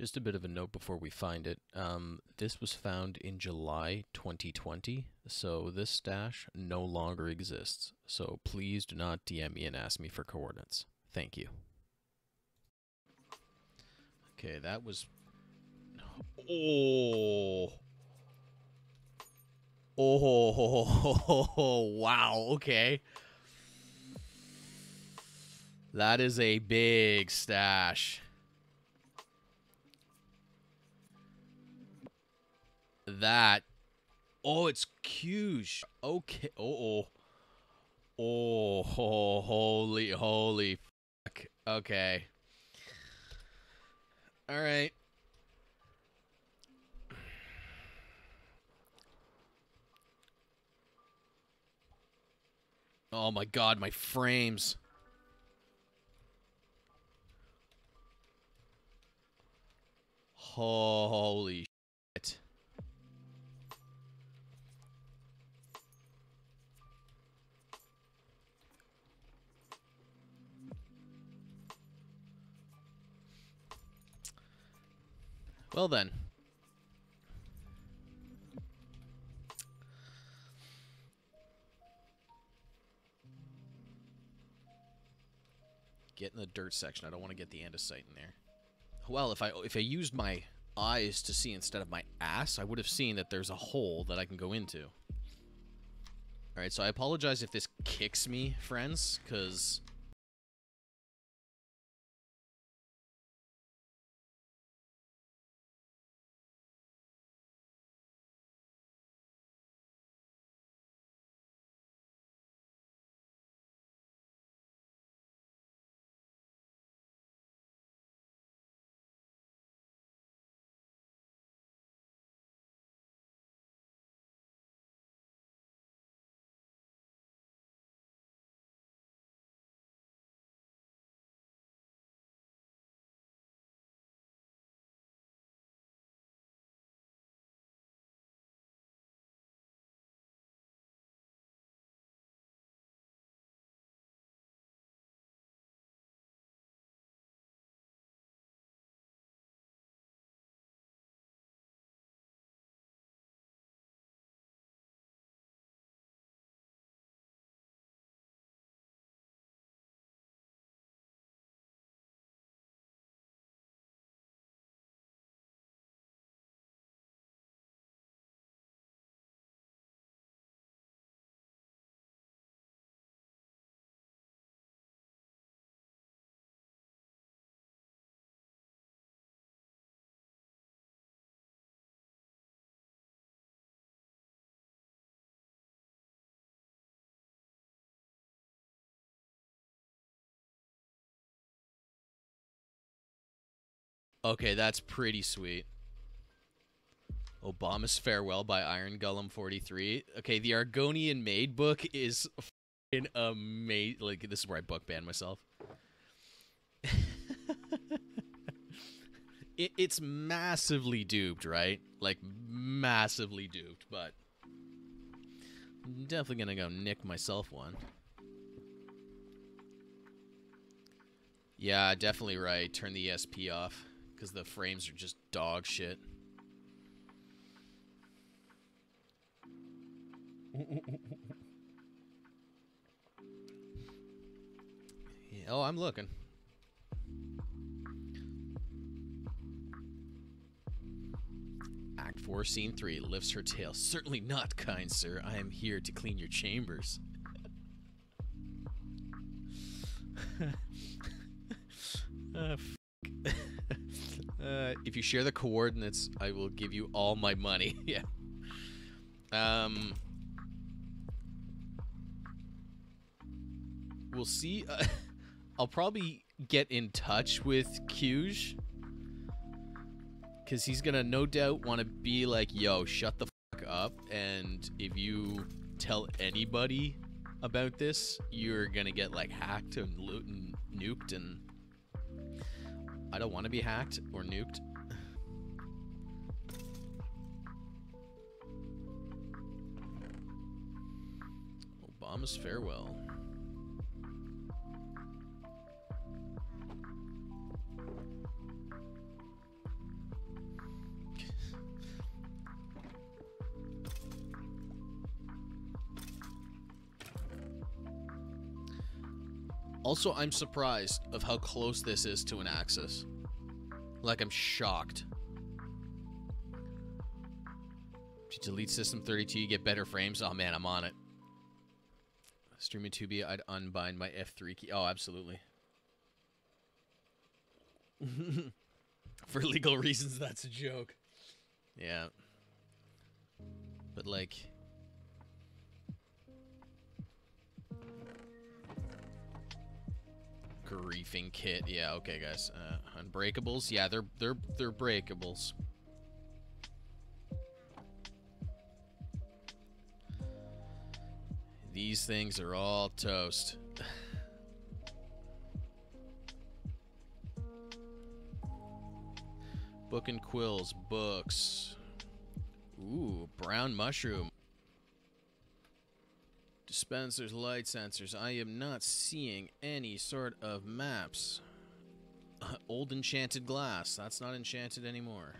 Just a bit of a note before we find it. This was found in July 2020, so this stash no longer exists. So please do not DM me and ask me for coordinates. Thank you. Okay, that was... Oh! Oh, wow, okay. That is a big stash. That. Oh, it's Kyuj. Okay. Oh, oh. Oh, holy, holy fuck. Okay. All right. Oh my God, my frames. Holy shit. Well then. Get in the dirt section. I don't want to get the andesite in there. Well, if I used my eyes to see instead of my ass, I would have seen that there's a hole that I can go into. Alright, so I apologize if this kicks me, friends, because... Okay, that's pretty sweet. Obama's Farewell by Iron Golem 43. Okay, the Argonian Maid book is fucking amazing. Like, this is where I book banned myself. It's massively duped, right? Like, massively duped, but... I'm definitely gonna go nick myself one. Yeah, definitely right. Turn the ESP off. Because the frames are just dog shit. Yeah, oh, I'm looking. Act 4, Scene 3. Lifts her tail. Certainly not, kind sir. I am here to clean your chambers. Fuck. If you share the coordinates, I will give you all my money. Yeah. We'll see. I'll probably get in touch with Kyuj, because he's going to no doubt want to be like, yo, shut the fuck up. And if you tell anybody about this, you're going to get like hacked and loot and nuked, and I don't want to be hacked or nuked. Obama's Farewell. Also, I'm surprised of how close this is to an axis. Like, I'm shocked. If you delete system 32, you get better frames. Oh man, I'm on it. Streaming 2B, I'd unbind my F3 key. Oh, absolutely. For legal reasons, that's a joke. Yeah. But like... griefing kit. Yeah, okay, guys. Unbreakables. Yeah, they're breakables. These things are all toast. Book and quills, books. Ooh, brown mushroom. Dispensers, light sensors. I am not seeing any sort of maps. Old enchanted glass. That's not enchanted anymore.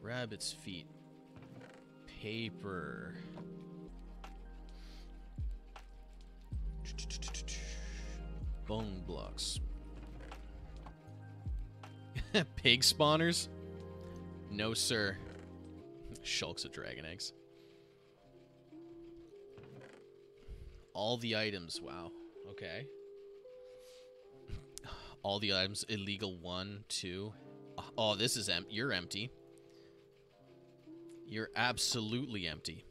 Rabbit's feet. Paper. Bone blocks. Pig spawners? No, sir. Shulks of dragon eggs. All the items. Wow. Okay. All the items. Illegal 1, 2. Oh, this is empty. You're empty. You're absolutely empty.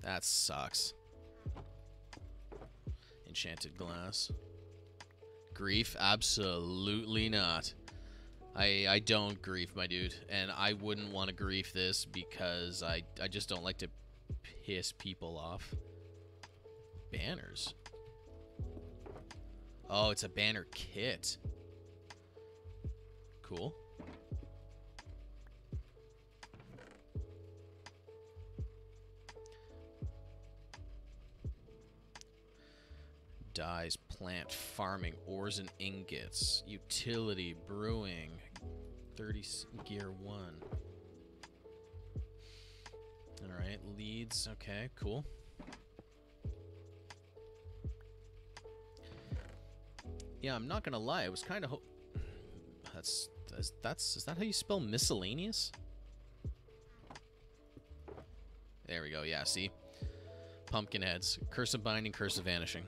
That sucks. Enchanted glass. Grief? Absolutely not. I don't grief, my dude, and I wouldn't want to grief this because I just don't like to piss people off. Banners. Oh, it's a banner kit. Cool. Dyes, plant, farming, ores and ingots, utility, brewing, 30 gear 1. All right, leads. Okay, cool. Yeah, I'm not gonna lie. I was kind of that's is that how you spell miscellaneous? There we go. Yeah, see, pumpkin heads, curse of binding, curse of vanishing.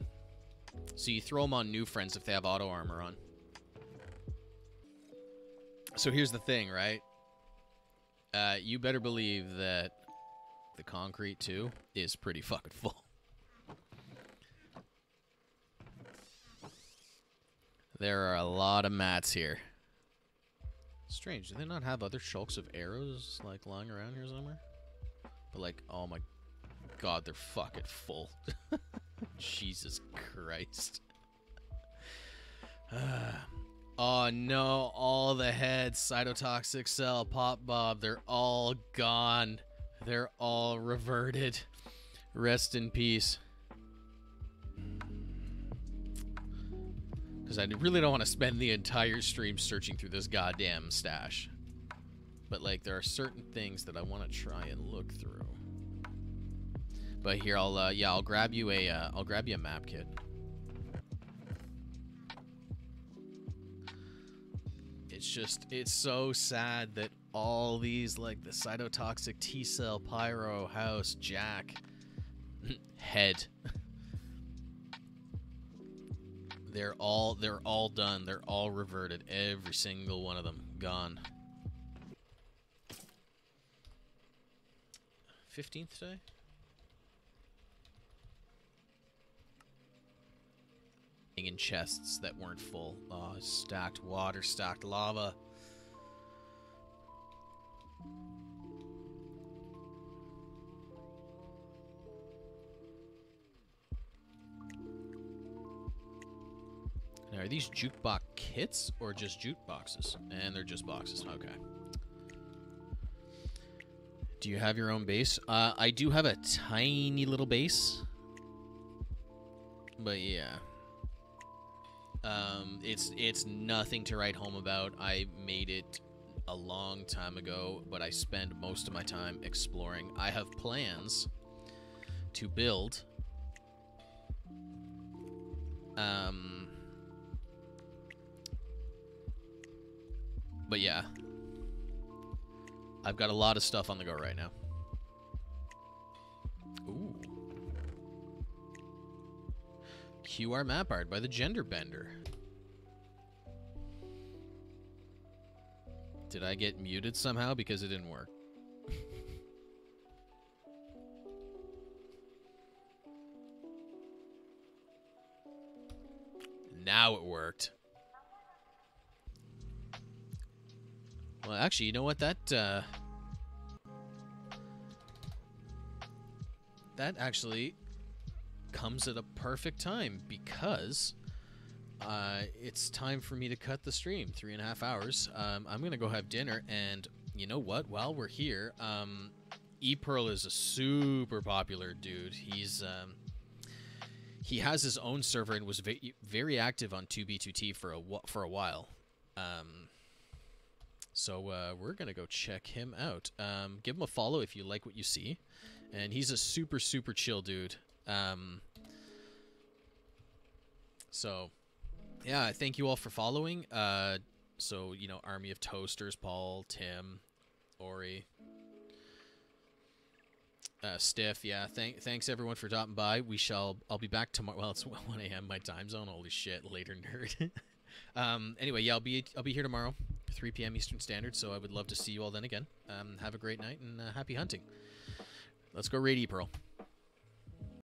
So you throw them on new friends if they have auto armor on. So here's the thing, right? You better believe that the concrete too is pretty fucking full. There are a lot of mats here. Strange, do they not have other shulks of arrows like lying around here somewhere? But like, oh my god, they're fucking full. Jesus Christ. Oh no, all the heads, cytotoxic cell, popbob, they're all gone. They're all reverted. Rest in peace. Because I really don't want to spend the entire stream searching through this goddamn stash. But, like, there are certain things that I want to try and look through. But here, I'll, yeah, I'll grab you a map kit. It's just, it's so sad that all these, like, the cytotoxic T-cell, pyro, house, jack, head... They're all done. They're all reverted. Every single one of them gone. 15th today? In chests that weren't full. Oh, stacked water, stacked lava. Now, are these jukebox kits or just jukeboxes? And they're just boxes. Okay. Do you have your own base? I do have a tiny little base. But yeah. It's nothing to write home about. I made it a long time ago, but I spend most of my time exploring. I have plans to build but yeah, I've got a lot of stuff on the go right now. Ooh. QR map art by the Gender Bender. Did I get muted somehow because it didn't work? Now it worked. Well, actually, you know what? That actually comes at a perfect time because it's time for me to cut the stream. 3.5 hours. I'm gonna go have dinner, and you know what? While we're here, ePearl is a super popular dude. He's he has his own server and was very active on 2B2T for a while. So we're gonna go check him out. Give him a follow if you like what you see, and he's a super super chill dude. So yeah, thank you all for following. So you know, Army of Toasters, Paul, Tim, Ori, Stiff. Yeah, thanks everyone for dropping by. I'll be back tomorrow. Well, it's 1 a.m. my time zone. Holy shit, later nerd. Anyway, yeah, I'll be here tomorrow. 3 p.m. Eastern Standard, so I would love to see you all then again. Have a great night and happy hunting. Let's go raid ePearl.